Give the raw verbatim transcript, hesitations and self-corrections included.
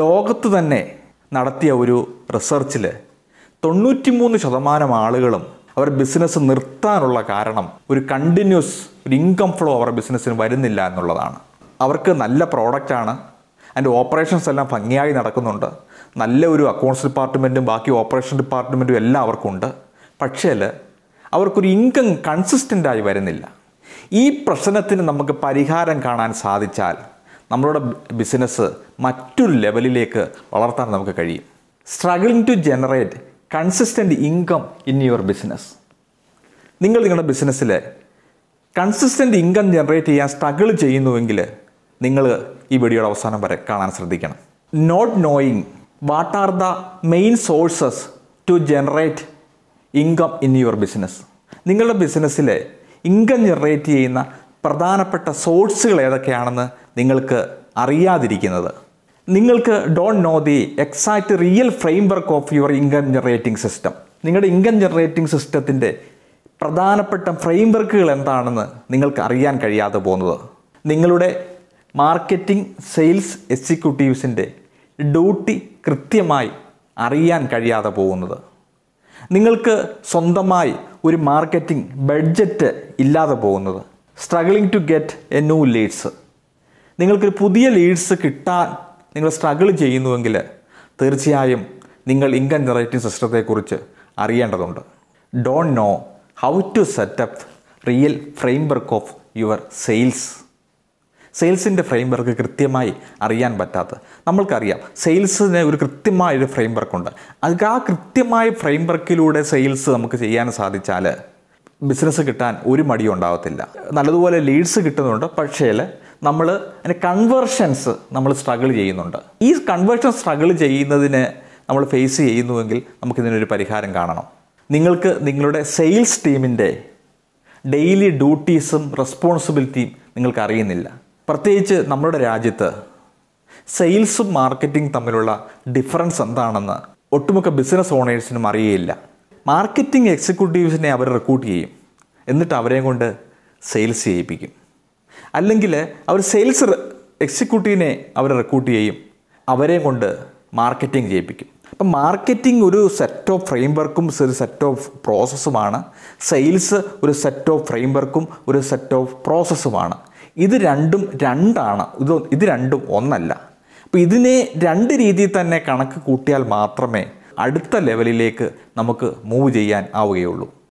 ലോകത്ത് തന്നെ നടത്തിയ ഒരു റിസർച്ചിൽ തൊണ്ണൂറ്റിമൂന്ന് ശതമാനം ആളുകളും അവർ ബിസിനസ് നിർത്താനുള്ള കാരണം ഒരു കണ്ടിന്യൂസ് ഒരു ഇൻകം ഫ്ലോ അവരുടെ ബിസിനസ്സിന് വരുന്നില്ല എന്നുള്ളതാണ്. അവർക്ക് നല്ല പ്രോഡക്റ്റാണ്, അതിൻ്റെ ഓപ്പറേഷൻസ് എല്ലാം ഭംഗിയായി നടക്കുന്നുണ്ട്, നല്ല ഒരു അക്കൗണ്ട്സ് ഡിപ്പാർട്ട്മെൻറ്റും ബാക്കി ഓപ്പറേഷൻ ഡിപ്പാർട്ട്മെൻറ്റും എല്ലാം അവർക്കുണ്ട്, പക്ഷേ അവർക്കൊരു ഇൻകം കൺസിസ്റ്റൻ്റായി വരുന്നില്ല. ഈ പ്രശ്നത്തിന് നമുക്ക് പരിഹാരം കാണാൻ സാധിച്ചാൽ നമ്മളുടെ ബിസിനസ് മറ്റൊരു ലെവലിലേക്ക് വളർത്താൻ നമുക്ക് കഴിയും. Struggling to generate consistent income in your business. നിങ്ങൾ നിങ്ങളുടെ ബിസിനസ്സിൽ കൺസിസ്റ്റൻ്റ് ഇൻകം ജനറേറ്റ് ചെയ്യാൻ സ്ട്രഗിൾ ചെയ്യുന്നുവെങ്കിൽ നിങ്ങൾ ഈ വീഡിയോയുടെ അവസാനം വരെ കാണാൻ ശ്രദ്ധിക്കണം. Not knowing what are the main sources to generate income in your business. നിങ്ങളുടെ ബിസിനസ്സിൽ ഇൻകം ജനറേറ്റ് ചെയ്യുന്ന പ്രധാനപ്പെട്ട സോഴ്സുകൾ ഏതൊക്കെയാണെന്ന് നിങ്ങൾക്ക് അറിയാതിരിക്കുന്നത്. നിങ്ങൾക്ക് don't know the exact real framework of your income generating system. നിങ്ങളുടെ ഇൻകം ജനറേറ്റിംഗ് സിസ്റ്റത്തിൻ്റെ പ്രധാനപ്പെട്ട ഫ്രെയിം വർക്കുകൾ എന്താണെന്ന് നിങ്ങൾക്ക് അറിയാൻ കഴിയാതെ പോകുന്നത്. നിങ്ങളുടെ മാർക്കറ്റിംഗ് സെയിൽസ് എക്സിക്യൂട്ടീവ്സിൻ്റെ ഡ്യൂട്ടി കൃത്യമായി അറിയാൻ കഴിയാതെ പോകുന്നത്. നിങ്ങൾക്ക് സ്വന്തമായി ഒരു മാർക്കറ്റിംഗ് ബഡ്ജറ്റ് ഇല്ലാതെ പോകുന്നത്. Struggling to get a new leads. നിങ്ങൾക്കൊരു പുതിയ ലീഡ്സ് കിട്ടാൻ നിങ്ങൾ സ്ട്രഗിൾ ചെയ്യുന്നുവെങ്കിൽ തീർച്ചയായും നിങ്ങൾ ഇൻകം ജനറേറ്റിംഗ് സിസ്റ്റത്തെക്കുറിച്ച് അറിയേണ്ടതുണ്ട്. Don't know how to set up real framework of your sales. സെയിൽസിൻ്റെ ഫ്രെയിം വർക്ക് കൃത്യമായി അറിയാൻ പറ്റാത്ത, നമ്മൾക്കറിയാം സെയിൽസിന് ഒരു കൃത്യമായൊരു ഫ്രെയിം വർക്കുണ്ട്. അത് ആ കൃത്യമായ ഫ്രെയിം വർക്കിലൂടെ സെയിൽസ് നമുക്ക് ചെയ്യാൻ സാധിച്ചാൽ ബിസിനസ് കിട്ടാൻ ഒരു മടിയും ഉണ്ടാകത്തില്ല. നല്ലതുപോലെ ലീഡ്സ് കിട്ടുന്നുണ്ട്, പക്ഷേ നമ്മൾ അതിൻ്റെ കൺവേർഷൻസ് നമ്മൾ സ്ട്രഗിൾ ചെയ്യുന്നുണ്ട്. ഈ കൺവേർഷൻ സ്ട്രഗിൾ ചെയ്യുന്നതിന് നമ്മൾ ഫേസ് ചെയ്യുന്നുവെങ്കിൽ നമുക്കിതിനൊരു പരിഹാരം കാണണം. നിങ്ങൾക്ക് നിങ്ങളുടെ സെയിൽസ് ടീമിൻ്റെ ഡെയിലി ഡ്യൂട്ടീസും റെസ്പോൺസിബിലിറ്റിയും നിങ്ങൾക്ക് അറിയുന്നില്ല. പ്രത്യേകിച്ച് നമ്മുടെ രാജ്യത്ത് സെയിൽസും മാർക്കറ്റിംഗ് തമ്മിലുള്ള ഡിഫറൻസ് എന്താണെന്ന് ഒട്ടുമിക്ക ബിസിനസ് ഓണേഴ്സിനും അറിയില്ല. മാർക്കറ്റിംഗ് എക്സിക്യൂട്ടീവ്സിനെ അവർ റിക്രൂട്ട് ചെയ്യും, എന്നിട്ട് അവരെ കൊണ്ട് സെയിൽസ് ചെയ്യിപ്പിക്കും. അല്ലെങ്കിൽ അവർ സെയിൽസ് എക്സിക്യൂട്ടീവിനെ അവർ റിക്രൂട്ട് ചെയ്യും, അവരെ കൊണ്ട് മാർക്കറ്റിംഗ് ചെയ്യിപ്പിക്കും. അപ്പം മാർക്കറ്റിംഗ് ഒരു സെറ്റ് ഓഫ് ഫ്രെയിം വർക്കും ഒരു സെറ്റ് ഓഫ് പ്രോസസ്സുമാണ്, സെയിൽസ് ഒരു സെറ്റ് ഓഫ് ഫ്രെയിം വർക്കും ഒരു സെറ്റ് ഓഫ് പ്രോസസ്സുമാണ്. ഇത് രണ്ടും രണ്ടാണ്, ഇത് ഇത് രണ്ടും ഒന്നല്ല. അപ്പോൾ ഇതിനെ രണ്ട് രീതിയിൽ തന്നെ കണക്ക് കൂട്ടിയാൽ മാത്രമേ അടുത്ത ലെവലിലേക്ക് നമുക്ക് മൂവ് ചെയ്യാൻ ആവുകയുള്ളൂ.